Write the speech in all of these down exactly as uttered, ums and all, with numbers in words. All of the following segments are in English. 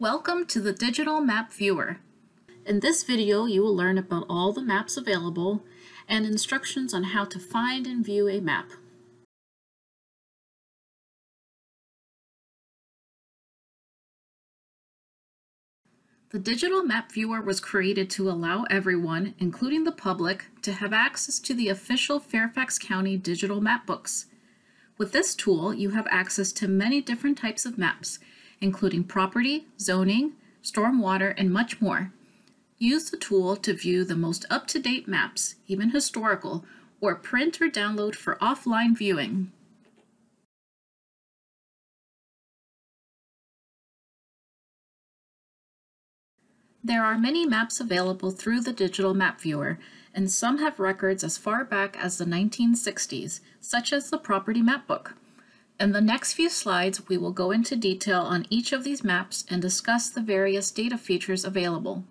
Welcome to the Digital Map Viewer. In this video, you will learn about all the maps available and instructions on how to find and view a map. The Digital Map Viewer was created to allow everyone, including the public, to have access to the official Fairfax County digital map books. With this tool, you have access to many different types of maps, including property, zoning, stormwater, and much more. Use the tool to view the most up-to-date maps, even historical, or print or download for offline viewing. There are many maps available through the Digital Map Viewer, and some have records as far back as the nineteen sixties, such as the Property Map Book. In the next few slides, we will go into detail on each of these maps and discuss the various data features available.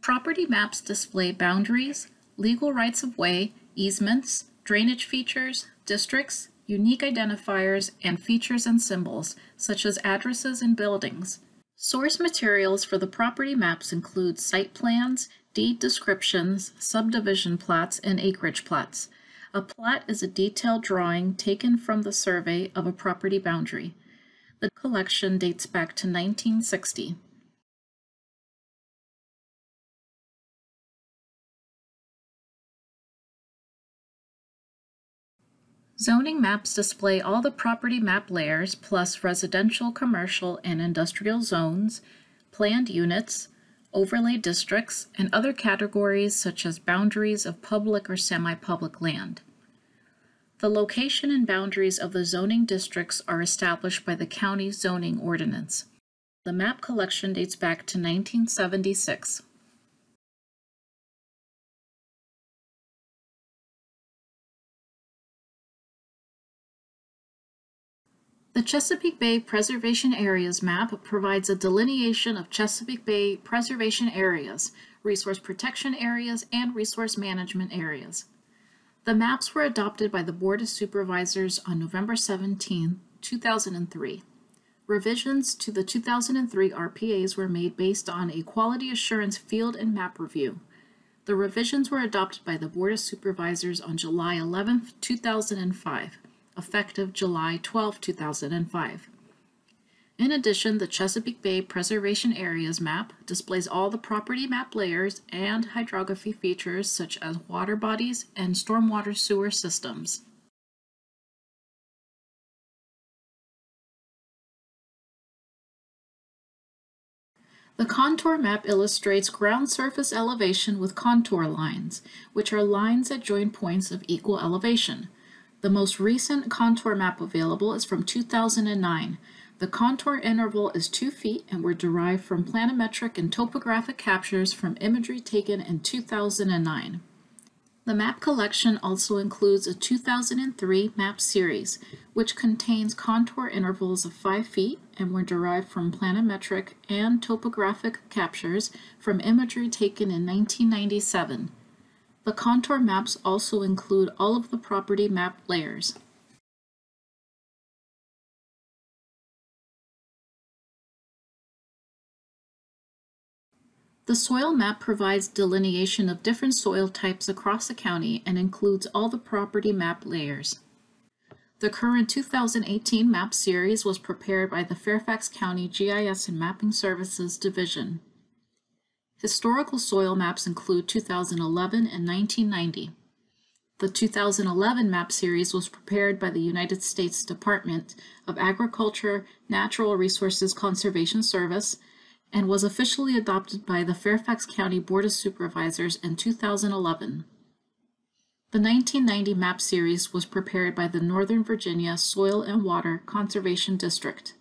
Property maps display boundaries, legal rights of way, easements, drainage features, districts, unique identifiers, and features and symbols, such as addresses and buildings. Source materials for the property maps include site plans, deed descriptions, subdivision plats, and acreage plats. A plat is a detailed drawing taken from the survey of a property boundary. The collection dates back to nineteen sixty. Zoning maps display all the property map layers plus residential, commercial, and industrial zones, planned units, overlay districts, and other categories such as boundaries of public or semi-public land. The location and boundaries of the zoning districts are established by the county zoning ordinance. The map collection dates back to nineteen seventy-six. The Chesapeake Bay Preservation Areas map provides a delineation of Chesapeake Bay Preservation Areas, Resource Protection Areas, and Resource Management Areas. The maps were adopted by the Board of Supervisors on November seventeenth, two thousand three. Revisions to the two thousand three R P As were made based on a Quality Assurance Field and Map Review. The revisions were adopted by the Board of Supervisors on July eleventh, two thousand five. Effective July twelfth, two thousand five. In addition, the Chesapeake Bay Preservation Areas map displays all the property map layers and hydrography features such as water bodies and stormwater sewer systems. The contour map illustrates ground surface elevation with contour lines, which are lines that join points of equal elevation. The most recent contour map available is from two thousand nine. The contour interval is two feet and were derived from planimetric and topographic captures from imagery taken in two thousand nine. The map collection also includes a two thousand three map series, which contains contour intervals of five feet and were derived from planimetric and topographic captures from imagery taken in nineteen ninety-seven. The contour maps also include all of the property map layers. The soil map provides delineation of different soil types across the county and includes all the property map layers. The current two thousand eighteen map series was prepared by the Fairfax County G I S and Mapping Services Division. Historical soil maps include two thousand eleven and nineteen ninety. The two thousand eleven map series was prepared by the United States Department of Agriculture, Natural Resources Conservation Service, and was officially adopted by the Fairfax County Board of Supervisors in two thousand eleven. The nineteen ninety map series was prepared by the Northern Virginia Soil and Water Conservation District.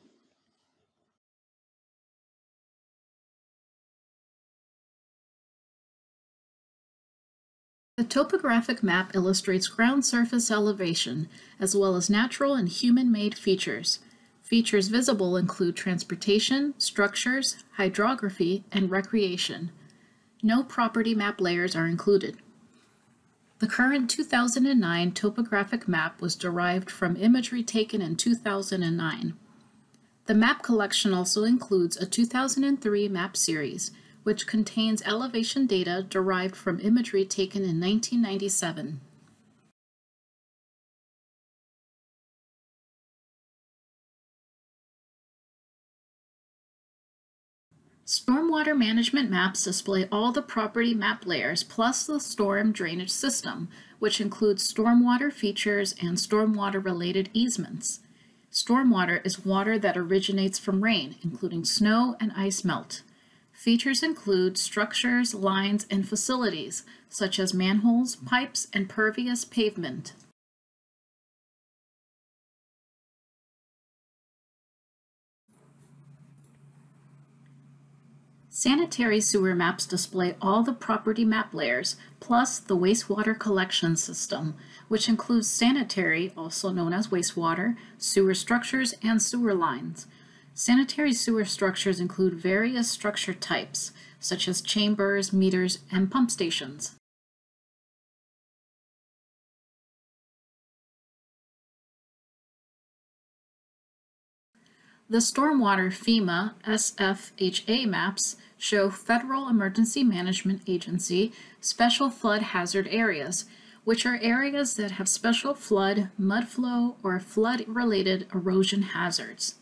The topographic map illustrates ground surface elevation, as well as natural and human-made features. Features visible include transportation, structures, hydrography, and recreation. No property map layers are included. The current two thousand nine topographic map was derived from imagery taken in two thousand nine. The map collection also includes a two thousand three map series, which contains elevation data derived from imagery taken in nineteen ninety-seven. Stormwater management maps display all the property map layers plus the storm drainage system, which includes stormwater features and stormwater-related easements. Stormwater is water that originates from rain, including snow and ice melt. Features include structures, lines, and facilities, such as manholes, pipes, and pervious pavement. Sanitary sewer maps display all the property map layers, plus the wastewater collection system, which includes sanitary, also known as wastewater, sewer structures, and sewer lines. Sanitary sewer structures include various structure types, such as chambers, meters, and pump stations. The Stormwater FEMA S F H A maps show Federal Emergency Management Agency special flood hazard areas, which are areas that have special flood, mudflow, or flood-related erosion hazards.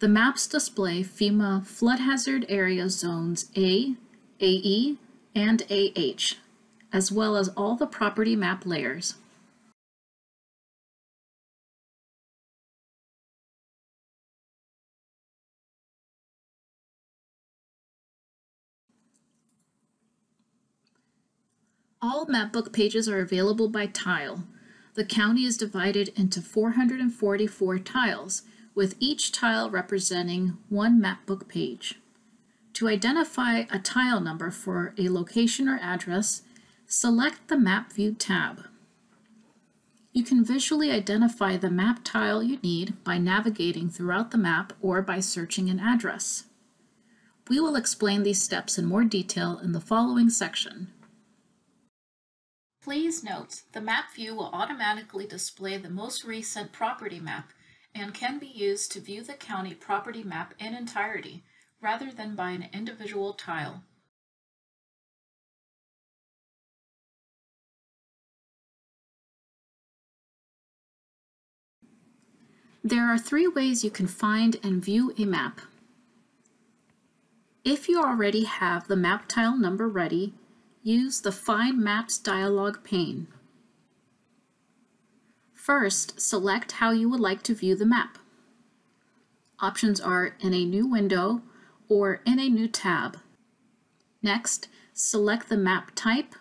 The maps display FEMA flood hazard area zones A, A E, and A H, as well as all the property map layers. All mapbook pages are available by tile. The county is divided into four hundred forty-four tiles, with each tile representing one mapbook page. To identify a tile number for a location or address, select the Map View tab. You can visually identify the map tile you need by navigating throughout the map or by searching an address. We will explain these steps in more detail in the following section. Please note, the map view will automatically display the most recent property map and can be used to view the county property map in entirety, rather than by an individual tile. There are three ways you can find and view a map. If you already have the map tile number ready, use the Find Maps dialog pane. First, select how you would like to view the map. Options are in a new window or in a new tab. Next, select the map type,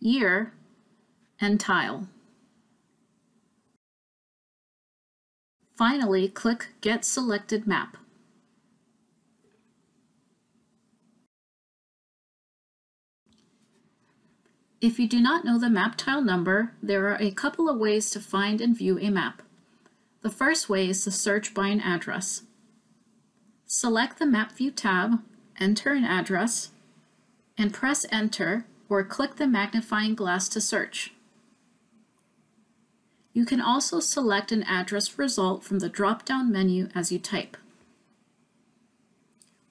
year, and tile. Finally, click Get Selected Map. If you do not know the map tile number, there are a couple of ways to find and view a map. The first way is to search by an address. Select the Map View tab, enter an address, and press Enter or click the magnifying glass to search. You can also select an address result from the drop-down menu as you type.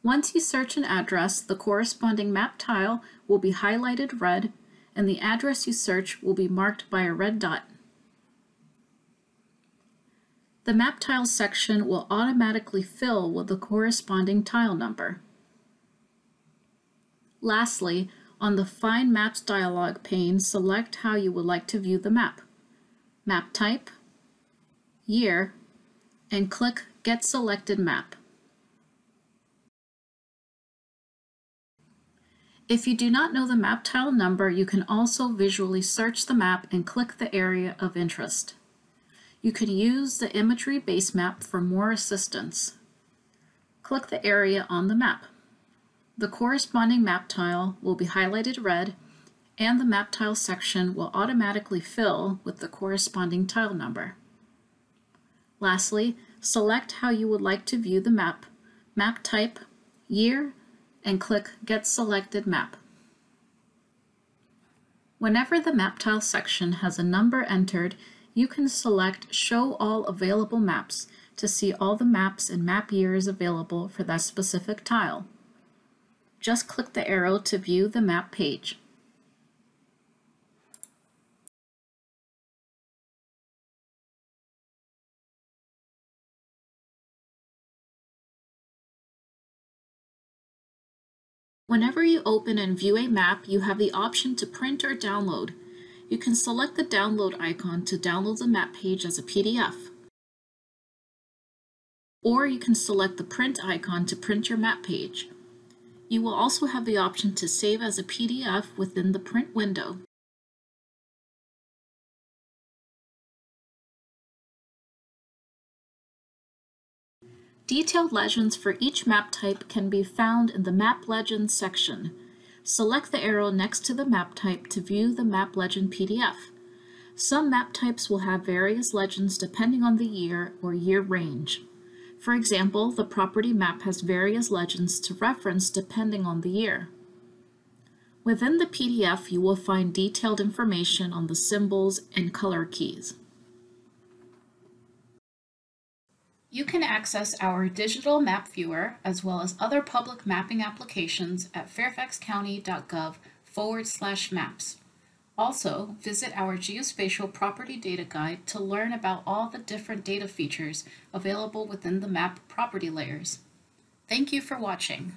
Once you search an address, the corresponding map tile will be highlighted red, and the address you search will be marked by a red dot. The Map Tiles section will automatically fill with the corresponding tile number. Lastly, on the Find Maps dialog pane, select how you would like to view the map, map type, year, and click Get Selected Map. If you do not know the map tile number, you can also visually search the map and click the area of interest. You can use the imagery base map for more assistance. Click the area on the map. The corresponding map tile will be highlighted red, and the map tile section will automatically fill with the corresponding tile number. Lastly, select how you would like to view the map, map type, year, and click Get Selected Map. Whenever the map tile section has a number entered, you can select Show All Available Maps to see all the maps and map years available for that specific tile. Just click the arrow to view the map page. Whenever you open and view a map, you have the option to print or download. You can select the download icon to download the map page as a P D F. Or you can select the print icon to print your map page. You will also have the option to save as a P D F within the print window. Detailed legends for each map type can be found in the Map Legends section. Select the arrow next to the map type to view the map legend P D F. Some map types will have various legends depending on the year or year range. For example, the property map has various legends to reference depending on the year. Within the P D F, you will find detailed information on the symbols and color keys. You can access our Digital Map Viewer as well as other public mapping applications at fairfax county dot gov forward slash maps. Also, visit our Geospatial Property Data Guide to learn about all the different data features available within the map property layers. Thank you for watching.